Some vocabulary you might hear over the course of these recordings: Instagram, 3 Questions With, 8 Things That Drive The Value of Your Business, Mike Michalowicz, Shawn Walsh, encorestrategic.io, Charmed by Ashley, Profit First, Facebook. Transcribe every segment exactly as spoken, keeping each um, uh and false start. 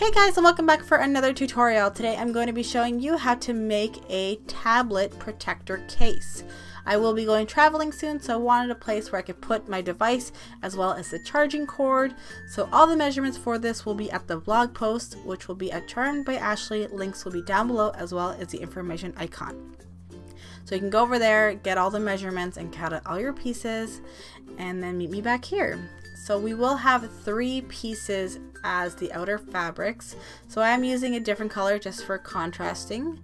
Hey guys, and welcome back for another tutorial. Today I'm going to be showing you how to make a tablet protector case. I will be going traveling soon, so I wanted a place where I could put my device as well as the charging cord. So all the measurements for this will be at the blog post, which will be at Charmed by Ashley. Links will be down below as well as the information icon. So you can go over there, get all the measurements and cut out all your pieces, and then meet me back here. So we will have three pieces as the outer fabrics. So I am using a different color just for contrasting.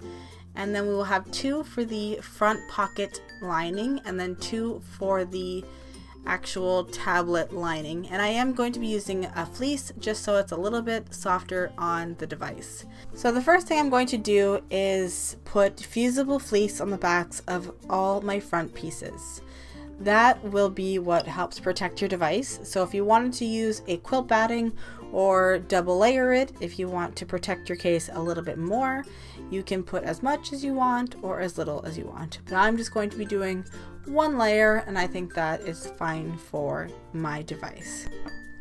And then we will have two for the front pocket lining and then two for the actual tablet lining. And I am going to be using a fleece just so it's a little bit softer on the device. So the first thing I'm going to do is put fusible fleece on the backs of all my front pieces. That will be what helps protect your device. So if you wanted to use a quilt batting or double layer it, if you want to protect your case a little bit more, you can put as much as you want or as little as you want. But I'm just going to be doing one layer, and I think that is fine for my device.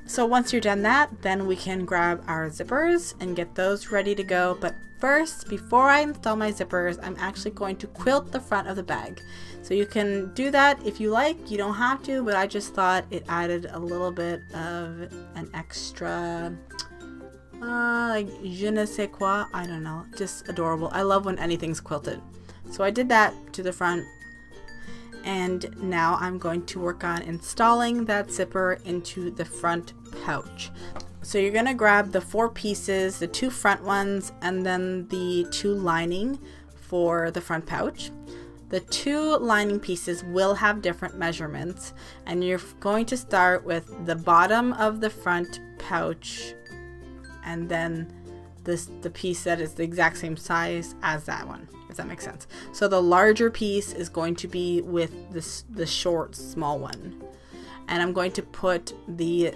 So once you're done that, then we can grab our zippers and get those ready to go. But first, before I install my zippers, I'm actually going to quilt the front of the bag. So you can do that if you like, you don't have to, but I just thought it added a little bit of an extra, uh, like je ne sais quoi, I don't know, just adorable. I love when anything's quilted. So I did that to the front. And now I'm going to work on installing that zipper into the front pouch. So you're gonna grab the four pieces, the two front ones, and then the two lining for the front pouch. The two lining pieces will have different measurements, and you're going to start with the bottom of the front pouch, and then this the piece that is the exact same size as that one. If that makes sense. So the larger piece is going to be with this the short small one, and I'm going to put the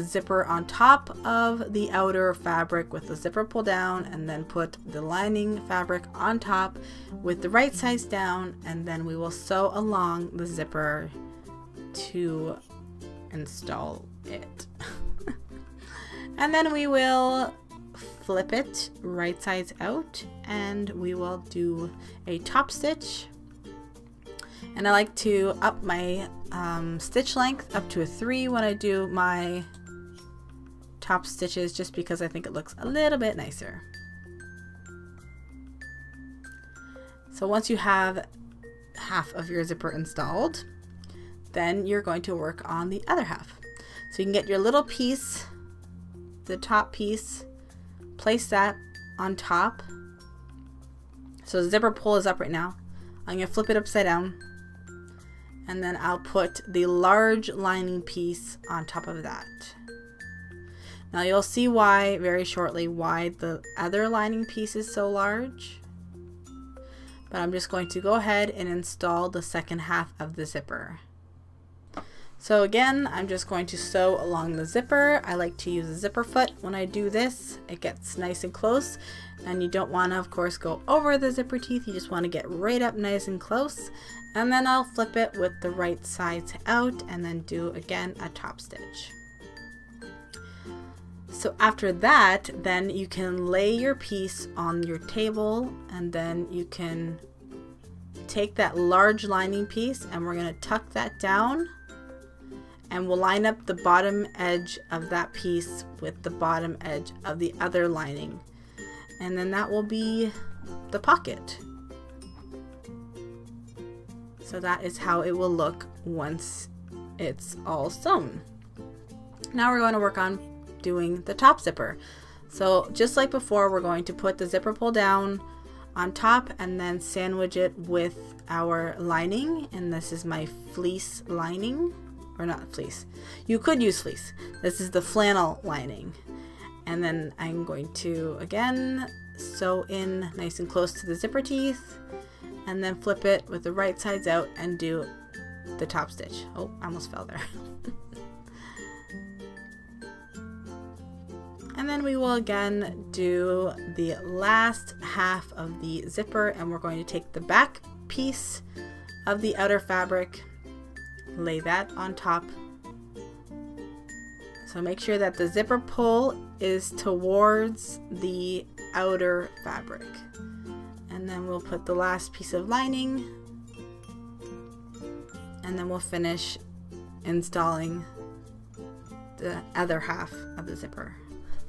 zipper on top of the outer fabric with the zipper pull down, and then put the lining fabric on top with the right sides down, and then we will sew along the zipper to install it. And then we will flip it right sides out, and we will do a top stitch. And I like to up my um, stitch length up to a three when I do my top stitches, just because I think it looks a little bit nicer. So once you have half of your zipper installed, then you're going to work on the other half. So you can get your little piece, the top piece, place that on top. So the zipper pull is up right now. I'm gonna flip it upside down, and then I'll put the large lining piece on top of that. Now you'll see why very shortly why the other lining piece is so large, but I'm just going to go ahead and install the second half of the zipper. So again, I'm just going to sew along the zipper. I like to use a zipper foot when I do this. It gets nice and close, and you don't want to, of course, go over the zipper teeth. You just want to get right up nice and close, and then I'll flip it with the right sides out, and then do, again, a top stitch. So after that, then you can lay your piece on your table, and then you can take that large lining piece, and we're going to tuck that down. And we'll line up the bottom edge of that piece with the bottom edge of the other lining. And then that will be the pocket. So that is how it will look once it's all sewn. Now we're going to work on doing the top zipper. So just like before, we're going to put the zipper pull down on top and then sandwich it with our lining. And this is my fleece lining. Or not fleece. You could use fleece. This is the flannel lining. And then I'm going to, again, sew in nice and close to the zipper teeth, and then flip it with the right sides out and do the top stitch. Oh, I almost fell there. And then we will again do the last half of the zipper, and we're going to take the back piece of the outer fabric, lay that on top, So make sure that the zipper pull is towards the outer fabric. And then we'll put the last piece of lining, and then we'll finish installing the other half of the zipper.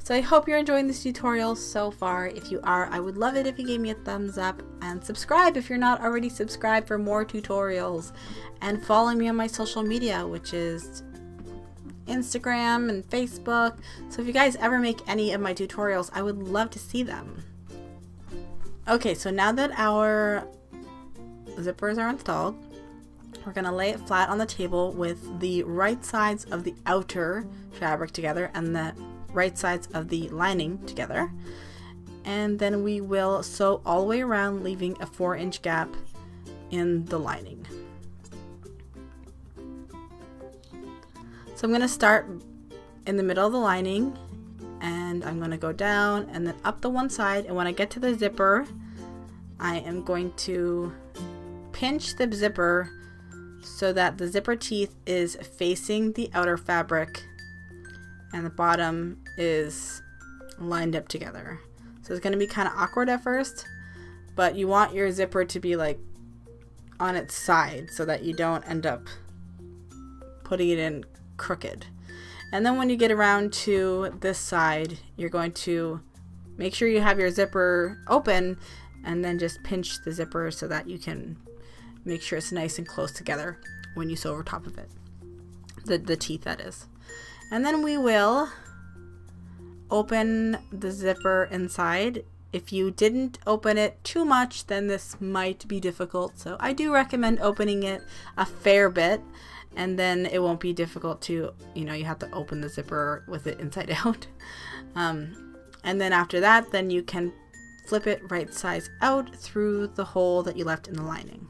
So I hope you're enjoying this tutorial so far. If you are, I would love it if you gave me a thumbs up, and subscribe if you're not already subscribed for more tutorials, and follow me on my social media, which is Instagram and Facebook. So if you guys ever make any of my tutorials, I would love to see them. Okay, so now that our zippers are installed, we're gonna lay it flat on the table with the right sides of the outer fabric together and the right sides of the lining together, and then we will sew all the way around, leaving a four inch gap in the lining. So I'm gonna start in the middle of the lining, and I'm gonna go down and then up the one side, and when I get to the zipper, I am going to pinch the zipper so that the zipper teeth is facing the outer fabric and the bottom is lined up together. So it's going to be kind of awkward at first, but you want your zipper to be like on its side so that you don't end up putting it in crooked. And then when you get around to this side, you're going to make sure you have your zipper open and then just pinch the zipper so that you can make sure it's nice and close together when you sew over top of it, the, the teeth that is. And then we will open the zipper inside. If you didn't open it too much, then this might be difficult, so I do recommend opening it a fair bit, and then it won't be difficult to, you know, you have to open the zipper with it inside out. Um, and then after that, then you can flip it right size out through the hole that you left in the lining.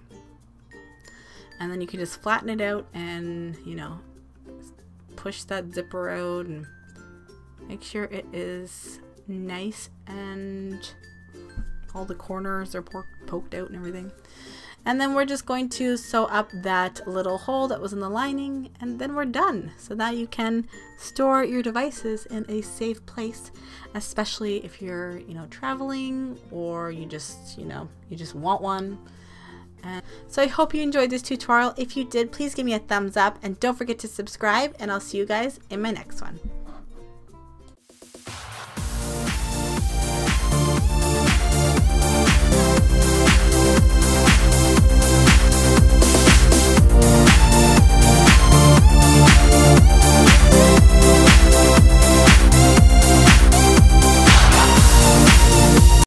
And then you can just flatten it out and, you know, push that zipper out and make sure it is nice and all the corners are poked out and everything. And then we're just going to sew up that little hole that was in the lining, and then we're done. So now you can store your devices in a safe place, especially if you're, you know, traveling, or you just, you know, you just want one. And so I hope you enjoyed this tutorial. If you did, please give me a thumbs up, and don't forget to subscribe, and I'll see you guys in my next one.